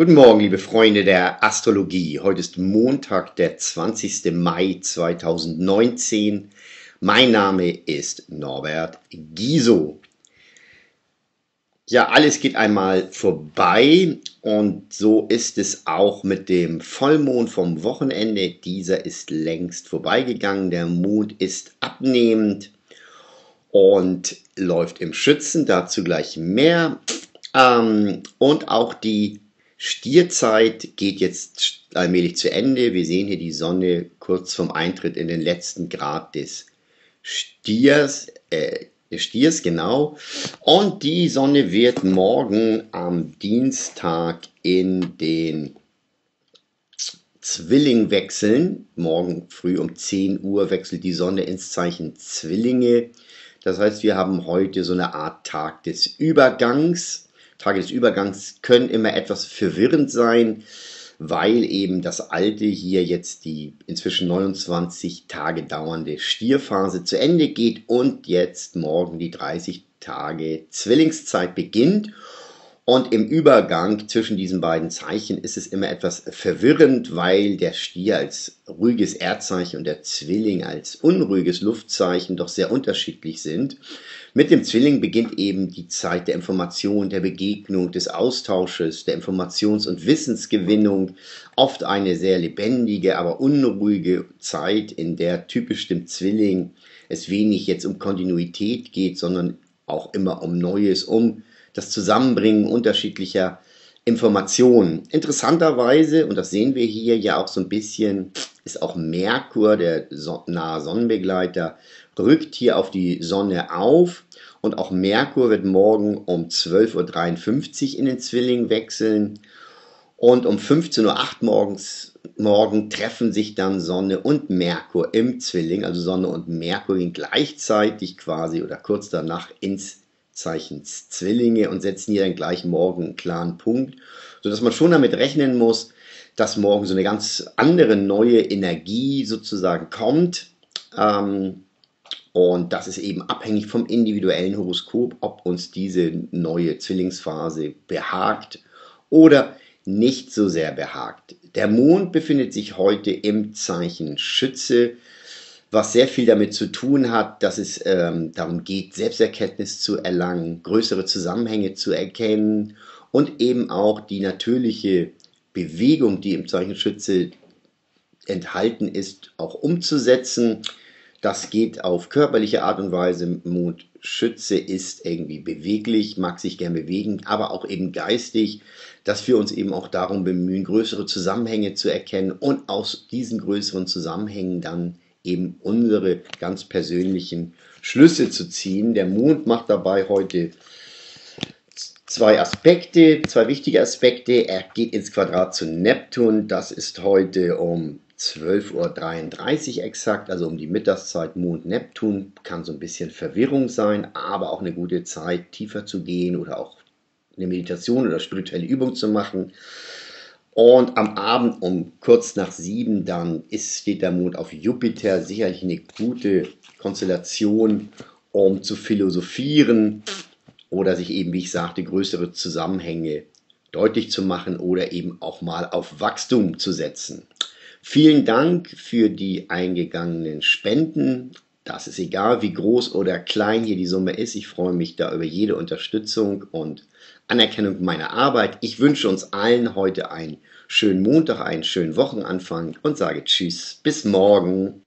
Guten Morgen, liebe Freunde der Astrologie. Heute ist Montag, der 20. Mai 2019. Mein Name ist Norbert Giesow. Ja, alles geht einmal vorbei und so ist es auch mit dem Vollmond vom Wochenende. Dieser ist längst vorbeigegangen, der Mond ist abnehmend und läuft im Schützen, dazu gleich mehr. Und auch die Stierzeit geht jetzt allmählich zu Ende. Wir sehen hier die Sonne kurz vorm Eintritt in den letzten Grad des Stiers, genau. Und die Sonne wird morgen am Dienstag in den Zwilling wechseln. Morgen früh um 10 Uhr wechselt die Sonne ins Zeichen Zwillinge. Das heißt, wir haben heute so eine Art Tag des Übergangs. Tage des Übergangs können immer etwas verwirrend sein, weil eben das alte hier jetzt die inzwischen 29 Tage dauernde Stierphase zu Ende geht und jetzt morgen die 30 Tage Zwillingszeit beginnt. Und im Übergang zwischen diesen beiden Zeichen ist es immer etwas verwirrend, weil der Stier als ruhiges Erdzeichen und der Zwilling als unruhiges Luftzeichen doch sehr unterschiedlich sind. Mit dem Zwilling beginnt eben die Zeit der Information, der Begegnung, des Austausches, der Informations- und Wissensgewinnung. Oft eine sehr lebendige, aber unruhige Zeit, in der typisch dem Zwilling es wenig jetzt um Kontinuität geht, sondern auch immer um Neues, um das Zusammenbringen unterschiedlicher Informationen. Interessanterweise, und das sehen wir hier ja auch so ein bisschen, ist auch Merkur, der nahe Sonnenbegleiter, rückt hier auf die Sonne auf. Und auch Merkur wird morgen um 12:53 Uhr in den Zwilling wechseln. Und um 15:08 Uhr morgen treffen sich dann Sonne und Merkur im Zwilling. Also Sonne und Merkur gehen gleichzeitig quasi oder kurz danach ins Zeichen Zwillinge und setzen hier dann gleich morgen einen klaren Punkt, sodass man schon damit rechnen muss, dass morgen so eine ganz andere neue Energie sozusagen kommt. Und das ist eben abhängig vom individuellen Horoskop, ob uns diese neue Zwillingsphase behagt oder nicht so sehr behagt. Der Mond befindet sich heute im Zeichen Schütze, was sehr viel damit zu tun hat, dass es darum geht, Selbsterkenntnis zu erlangen, größere Zusammenhänge zu erkennen und eben auch die natürliche Bewegung, die im Zeichen Schütze enthalten ist, auch umzusetzen. Das geht auf körperliche Art und Weise. Mond Schütze ist irgendwie beweglich, mag sich gern bewegen, aber auch eben geistig, dass wir uns eben auch darum bemühen, größere Zusammenhänge zu erkennen und aus diesen größeren Zusammenhängen dann eben unsere ganz persönlichen Schlüsse zu ziehen. Der Mond macht dabei heute zwei wichtige Aspekte. Er geht ins Quadrat zu Neptun. Das ist heute um 12:33 Uhr exakt, also um die Mittagszeit Mond-Neptun. Kann so ein bisschen Verwirrung sein, aber auch eine gute Zeit, tiefer zu gehen oder auch eine Meditation oder spirituelle Übung zu machen. Und am Abend um kurz nach 7 dann steht der Mond auf Jupiter, sicherlich eine gute Konstellation, um zu philosophieren oder sich eben, wie ich sagte, größere Zusammenhänge deutlich zu machen oder eben auch mal auf Wachstum zu setzen. Vielen Dank für die eingegangenen Spenden. Das ist egal, wie groß oder klein hier die Summe ist. Ich freue mich da über jede Unterstützung und Anerkennung meiner Arbeit. Ich wünsche uns allen heute einen schönen Montag, einen schönen Wochenanfang und sage Tschüss, bis morgen.